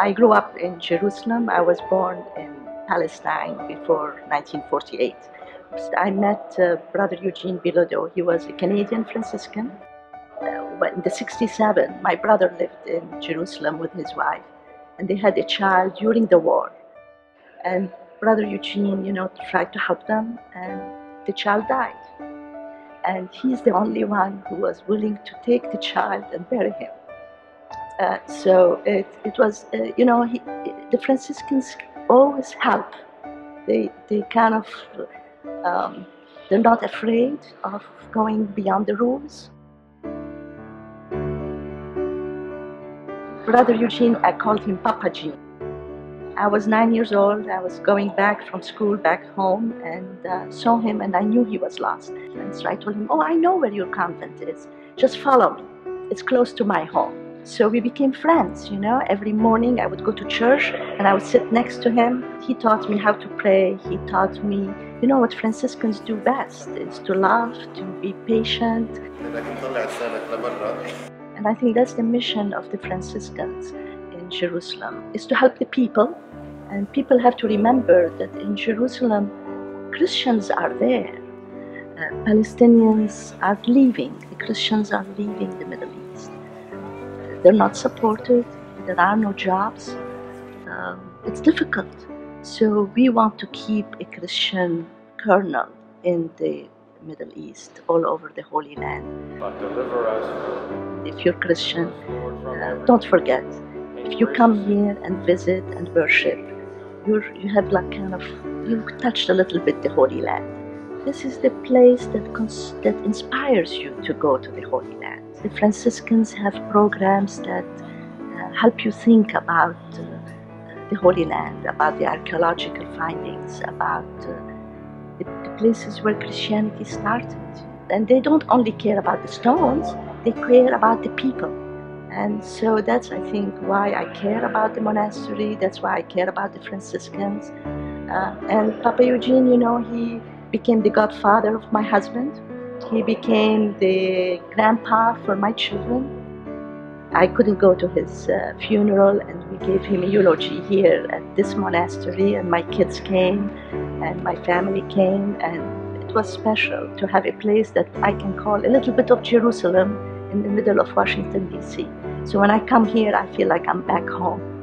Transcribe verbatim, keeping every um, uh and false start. I grew up in Jerusalem. I was born in Palestine before nineteen forty-eight. I met uh, Brother Eugene Bilodeau. He was a Canadian Franciscan. But in the sixty-seven, my brother lived in Jerusalem with his wife, and they had a child during the war. And Brother Eugene, you know, tried to help them, and the child died. And he's the only one who was willing to take the child and bury him. Uh, so it, it was, uh, you know, he, the Franciscans always help. They, they kind of, um, they're not afraid of going beyond the rules. Brother Eugene, I called him Papa Jean. I was nine years old. I was going back from school, back home, and uh, saw him, and I knew he was lost. And so I told him, oh, I know where your convent is. Just follow me. It's close to my home. So we became friends, you know. Every morning I would go to church, and I would sit next to him. He taught me how to pray. He taught me, you know, what Franciscans do best is to love, to be patient. And I think that's the mission of the Franciscans in Jerusalem, is to help the people. And people have to remember that in Jerusalem, Christians are there. Uh, Palestinians are leaving. The Christians are leaving the Middle East. They're not supported. There are no jobs. Um, it's difficult. So we want to keep a Christian kernel in the Middle East, all over the Holy Land. Deliver us. If you're Christian, uh, don't forget, if you come here and visit and worship, you're, you have like kind of, you touched a little bit the Holy Land. This is the place that, cons that inspires you to go to the Holy Land. The Franciscans have programs that uh, help you think about uh, the Holy Land, about the archaeological findings, about uh, the places where Christianity started. And they don't only care about the stones, they care about the people. And so that's, I think, why I care about the monastery, that's why I care about the Franciscans. Uh, and Papa Eugene, you know, he became the godfather of my husband. He became the grandpa for my children. I couldn't go to his uh, funeral, and we gave him a eulogy here at this monastery, and my kids came, and my family came, and it was special to have a place that I can call a little bit of Jerusalem in the middle of Washington, D C So when I come here, I feel like I'm back home.